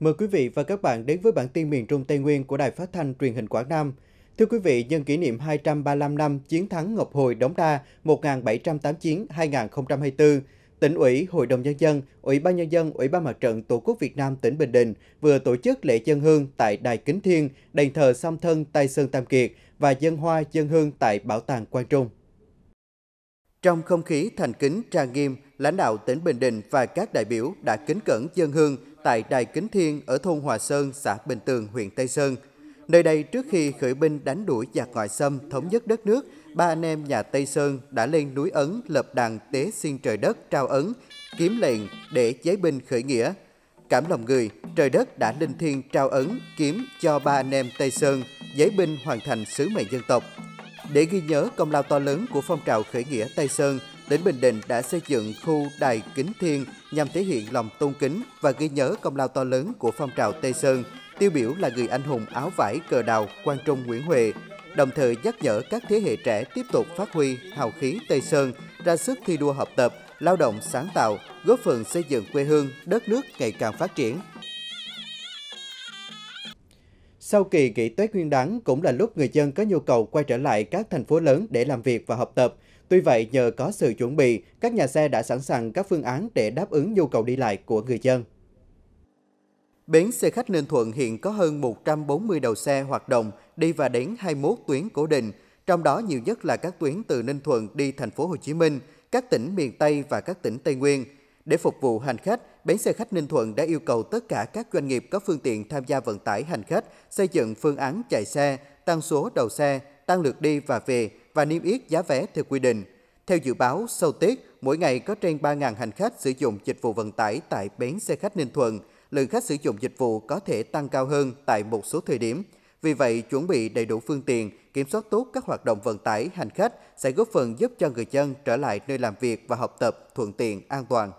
Mời quý vị và các bạn đến với bản tin miền Trung Tây Nguyên của Đài Phát Thanh Truyền hình Quảng Nam. Thưa quý vị, nhân kỷ niệm 235 năm chiến thắng Ngọc Hồi đóng đa 1789-2024, Tỉnh ủy, Hội đồng Nhân dân, Ủy ban Nhân dân, Ủy ban Mặt trận Tổ quốc Việt Nam tỉnh Bình Định vừa tổ chức lễ dân hương tại Đài Kính Thiên, đền thờ song thân Tây Sơn Tam Kiệt và dân hoa dân hương tại Bảo tàng Quang Trung. Trong không khí thành kính trang nghiêm, lãnh đạo tỉnh Bình Định và các đại biểu đã kính cẩn dân hương tại Đài Kính Thiên ở thôn Hòa Sơn, xã Bình Tường, huyện Tây Sơn. Nơi đây trước khi khởi binh đánh đuổi giặc ngoại xâm thống nhất đất nước, ba anh em nhà Tây Sơn đã lên núi Ấn lập đàn tế xin trời đất trao ấn, kiếm lệnh để chế binh khởi nghĩa. Cảm lòng người, trời đất đã linh thiêng trao ấn, kiếm cho ba anh em Tây Sơn, giấy binh hoàn thành sứ mệnh dân tộc. Để ghi nhớ công lao to lớn của phong trào khởi nghĩa Tây Sơn, tỉnh Bình Định đã xây dựng khu Đài Kính Thiên nhằm thể hiện lòng tôn kính và ghi nhớ công lao to lớn của phong trào Tây Sơn, tiêu biểu là người anh hùng áo vải cờ đào Quang Trung, Nguyễn Huệ, đồng thời nhắc nhở các thế hệ trẻ tiếp tục phát huy hào khí Tây Sơn, ra sức thi đua học tập, lao động sáng tạo, góp phần xây dựng quê hương, đất nước ngày càng phát triển. Sau kỳ nghỉ Tết Nguyên Đán cũng là lúc người dân có nhu cầu quay trở lại các thành phố lớn để làm việc và học tập. Tuy vậy, nhờ có sự chuẩn bị, các nhà xe đã sẵn sàng các phương án để đáp ứng nhu cầu đi lại của người dân. Bến xe khách Ninh Thuận hiện có hơn 140 đầu xe hoạt động đi và đến 21 tuyến cố định, trong đó nhiều nhất là các tuyến từ Ninh Thuận đi thành phố Hồ Chí Minh, các tỉnh miền Tây và các tỉnh Tây Nguyên. Để phục vụ hành khách, bến xe khách Ninh Thuận đã yêu cầu tất cả các doanh nghiệp có phương tiện tham gia vận tải hành khách xây dựng phương án chạy xe, tăng số đầu xe, tăng lượt đi và về và niêm yết giá vé theo quy định. Theo dự báo, sau Tết, mỗi ngày có trên 3.000 hành khách sử dụng dịch vụ vận tải tại bến xe khách Ninh Thuận. Lượng khách sử dụng dịch vụ có thể tăng cao hơn tại một số thời điểm. Vì vậy, chuẩn bị đầy đủ phương tiện, kiểm soát tốt các hoạt động vận tải hành khách sẽ góp phần giúp cho người dân trở lại nơi làm việc và học tập thuận tiện, an toàn.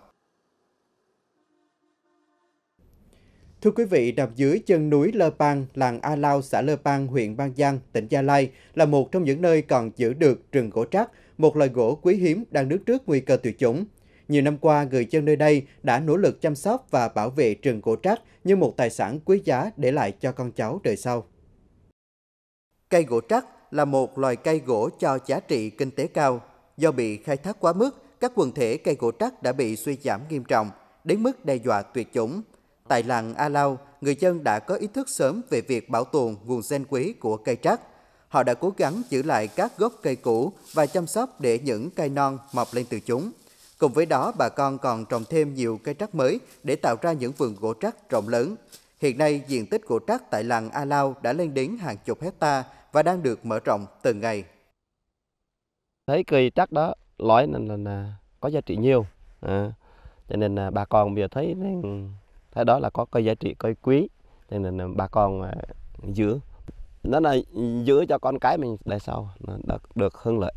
Thưa quý vị, nằm dưới chân núi Lơ Pang, làng Alao, xã Lơ Pang, huyện Ban Giang, tỉnh Gia Lai là một trong những nơi còn giữ được rừng gỗ trắc, một loài gỗ quý hiếm đang đứng trước nguy cơ tuyệt chủng. Nhiều năm qua, người dân nơi đây đã nỗ lực chăm sóc và bảo vệ rừng gỗ trắc như một tài sản quý giá để lại cho con cháu đời sau. Cây gỗ trắc là một loài cây gỗ cho giá trị kinh tế cao. Do bị khai thác quá mức, các quần thể cây gỗ trắc đã bị suy giảm nghiêm trọng, đến mức đe dọa tuyệt chủng. Tại làng Alao, người dân đã có ý thức sớm về việc bảo tồn nguồn gen quý của cây trắc. Họ đã cố gắng giữ lại các gốc cây cũ và chăm sóc để những cây non mọc lên từ chúng. Cùng với đó, bà con còn trồng thêm nhiều cây trắc mới để tạo ra những vườn gỗ trắc rộng lớn. Hiện nay, diện tích gỗ trắc tại làng Alao đã lên đến hàng chục hectare và đang được mở rộng từng ngày. Thấy cây trắc đó, lõi nên là có giá trị nhiều. Cho nên là bà con bây giờ thấy đó là có cây giá trị, cây quý, cho nên là bà con giữ. Nó là giữ cho con cái mình đời sau được hưởng lợi.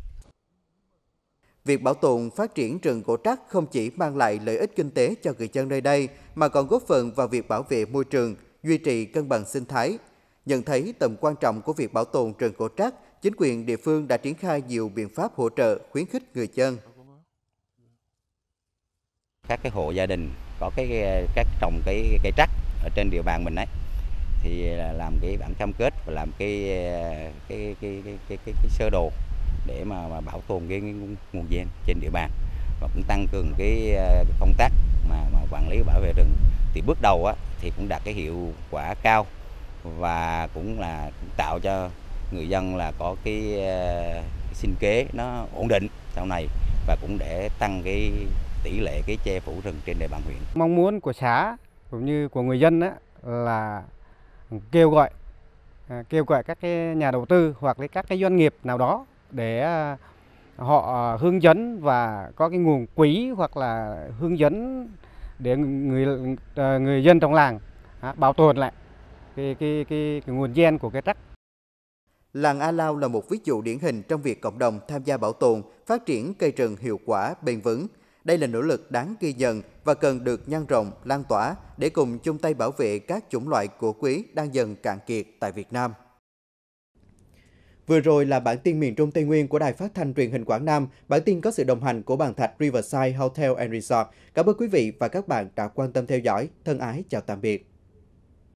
Việc bảo tồn phát triển rừng gỗ trắc không chỉ mang lại lợi ích kinh tế cho người dân nơi đây mà còn góp phần vào việc bảo vệ môi trường, duy trì cân bằng sinh thái. Nhận thấy tầm quan trọng của việc bảo tồn rừng gỗ trắc, chính quyền địa phương đã triển khai nhiều biện pháp hỗ trợ, khuyến khích người dân. Các cái hộ gia đình có các trồng cái trắc ở trên địa bàn mình ấy thì làm cái bản cam kết và làm cái sơ đồ để mà bảo tồn cái nguồn gen trên địa bàn và cũng tăng cường cái công tác mà quản lý bảo vệ rừng thì bước đầu á, thì cũng đạt cái hiệu quả cao và cũng là tạo cho người dân là có cái sinh kế nó ổn định sau này và cũng để tăng cái tỷ lệ cái che phủ rừng trên địa bàn huyện. Mong muốn của xã cũng như của người dân á, là kêu gọi các cái nhà đầu tư hoặc là các cái doanh nghiệp nào đó để họ hướng dẫn và có cái nguồn quý hoặc là hướng dẫn để người dân trong làng bảo tồn lại cái nguồn gen của cái trắc. Làng Alao là một ví dụ điển hình trong việc cộng đồng tham gia bảo tồn, phát triển cây rừng hiệu quả, bền vững. Đây là nỗ lực đáng ghi nhận và cần được nhân rộng, lan tỏa để cùng chung tay bảo vệ các chủng loại của quý đang dần cạn kiệt tại Việt Nam. Vừa rồi là bản tin miền Trung Tây Nguyên của Đài Phát thanh Truyền hình Quảng Nam. Bản tin có sự đồng hành của Bàn Thạch Riverside Hotel and Resort. Cảm ơn quý vị và các bạn đã quan tâm theo dõi. Thân ái chào tạm biệt.